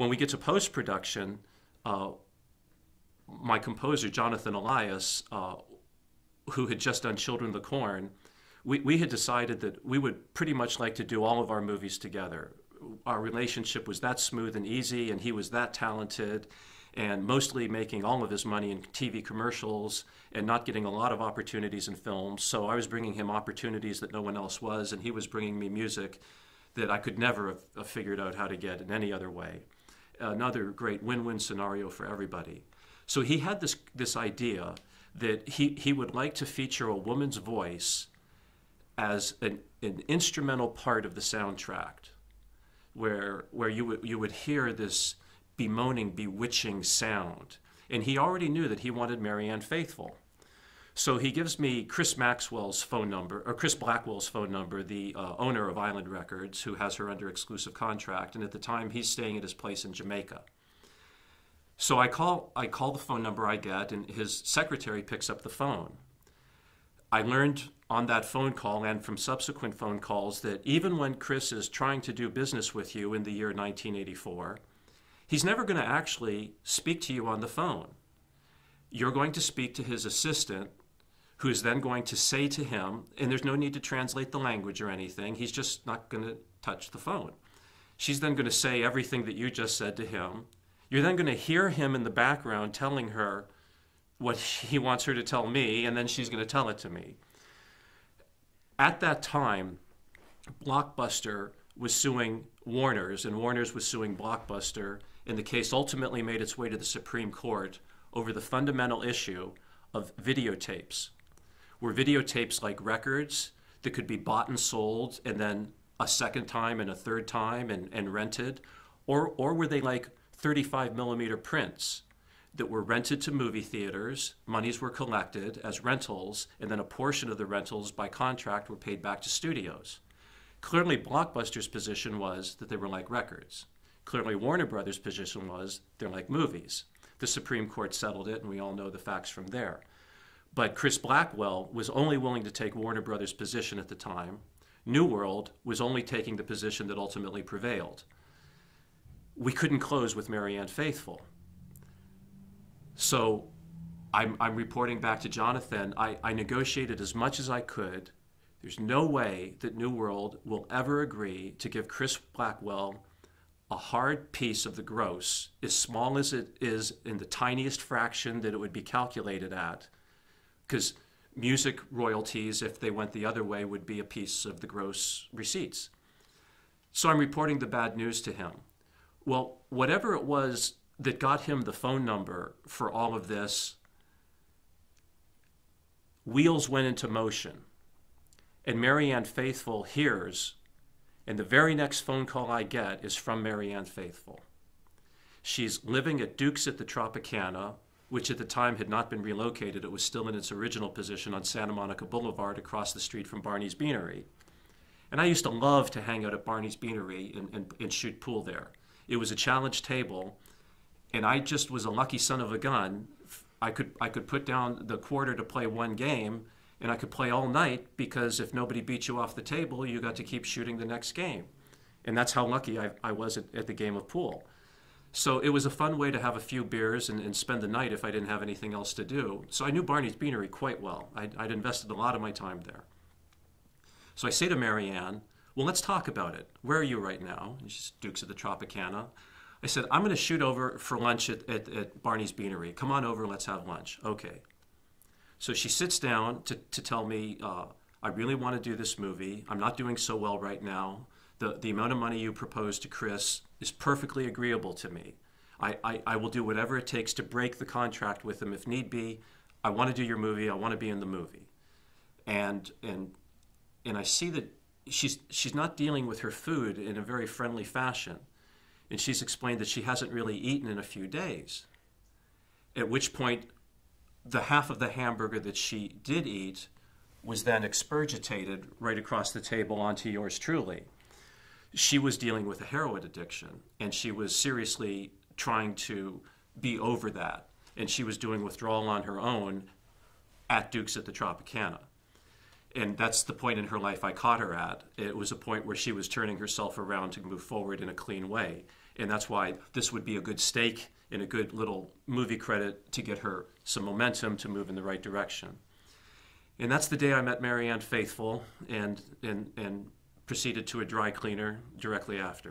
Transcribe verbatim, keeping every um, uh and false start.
When we get to post-production, uh, my composer, Jonathan Elias, uh, who had just done Children of the Corn, we, we had decided that we would pretty much like to do all of our movies together. Our relationship was that smooth and easy, and he was that talented, and mostly making all of his money in T V commercials and not getting a lot of opportunities in films. So I was bringing him opportunities that no one else was, and he was bringing me music that I could never have, have figured out how to get in any other way. Another great win-win scenario for everybody. So he had this, this idea that he, he would like to feature a woman's voice as an, an instrumental part of the soundtrack, where, where you, would, you would hear this bemoaning, bewitching sound. And he already knew that he wanted Marianne Faithfull. So he gives me Chris Maxwell's phone number, or Chris Blackwell's phone number, the uh, owner of Island Records, who has her under exclusive contract. And at the time, he's staying at his place in Jamaica. So I call, I call the phone number I get, and his secretary picks up the phone. I learned on that phone call and from subsequent phone calls that even when Chris is trying to do business with you in the year nineteen eighty-four, he's never going to actually speak to you on the phone. You're going to speak to his assistant, who is then going to say to him, and there's no need to translate the language or anything, he's just not going to touch the phone. She's then going to say everything that you just said to him. You're then going to hear him in the background telling her what he wants her to tell me, and then she's going to tell it to me. At that time, Blockbuster was suing Warner's, and Warner's was suing Blockbuster, and the case ultimately made its way to the Supreme Court over the fundamental issue of videotapes. Were videotapes like records that could be bought and sold and then a second time and a third time and, and rented? Or, or were they like thirty-five millimeter prints that were rented to movie theaters, monies were collected as rentals, and then a portion of the rentals by contract were paid back to studios? Clearly Blockbuster's position was that they were like records. Clearly Warner Brothers' position was they're like movies. The Supreme Court settled it, and we all know the facts from there. But Chris Blackwell was only willing to take Warner Brothers' position at the time. New World was only taking the position that ultimately prevailed. We couldn't close with Marianne Faithfull. So I'm, I'm reporting back to Jonathan. I, I negotiated as much as I could. There's no way that New World will ever agree to give Chris Blackwell a hard piece of the gross, as small as it is in the tiniest fraction that it would be calculated at, because music royalties, if they went the other way, would be a piece of the gross receipts. So I'm reporting the bad news to him. Well, whatever it was that got him the phone number for all of this, wheels went into motion. And Marianne Faithfull hears, and the very next phone call I get is from Marianne Faithfull. She's living at Duke's at the Tropicana, which at the time had not been relocated. It was still in its original position on Santa Monica Boulevard across the street from Barney's Beanery. And I used to love to hang out at Barney's Beanery and, and, and shoot pool there. It was a challenge table, and I just was a lucky son of a gun. I could, I could put down the quarter to play one game, and I could play all night, because if nobody beat you off the table, you got to keep shooting the next game. And that's how lucky I, I was at, at the game of pool. So it was a fun way to have a few beers and, and spend the night if I didn't have anything else to do. So I knew Barney's Beanery quite well. I'd, I'd invested a lot of my time there. So I say to Marianne, well, let's talk about it. Where are you right now? And she's Duke's at the Tropicana. I said, I'm going to shoot over for lunch at, at, at Barney's Beanery. Come on over, let's have lunch. Okay. So she sits down to, to tell me, uh, I really want to do this movie. I'm not doing so well right now. The, the amount of money you proposed to Chris is perfectly agreeable to me. I, I, I will do whatever it takes to break the contract with him if need be. I want to do your movie. I want to be in the movie. And, and, and I see that she's, she's not dealing with her food in a very friendly fashion. And she's explained that she hasn't really eaten in a few days, at which point the half of the hamburger that she did eat was then expurgated right across the table onto yours truly. She was dealing with a heroin addiction, and she was seriously trying to be over that. And she was doing withdrawal on her own at Duke's at the Tropicana. And that's the point in her life I caught her at. It was a point where she was turning herself around to move forward in a clean way. And that's why this would be a good stake and a good little movie credit to get her some momentum to move in the right direction. And that's the day I met Marianne Faithfull and, and, and proceeded to a dry cleaner directly after.